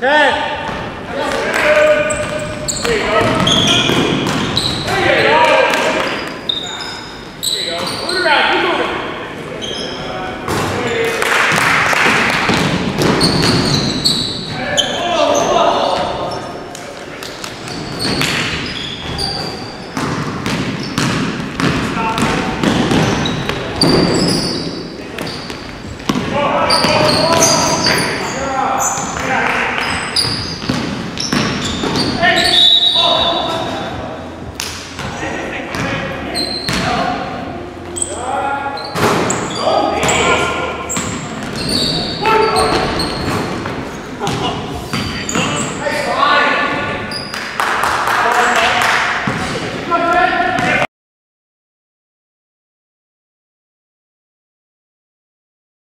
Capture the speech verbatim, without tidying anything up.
开，开，开，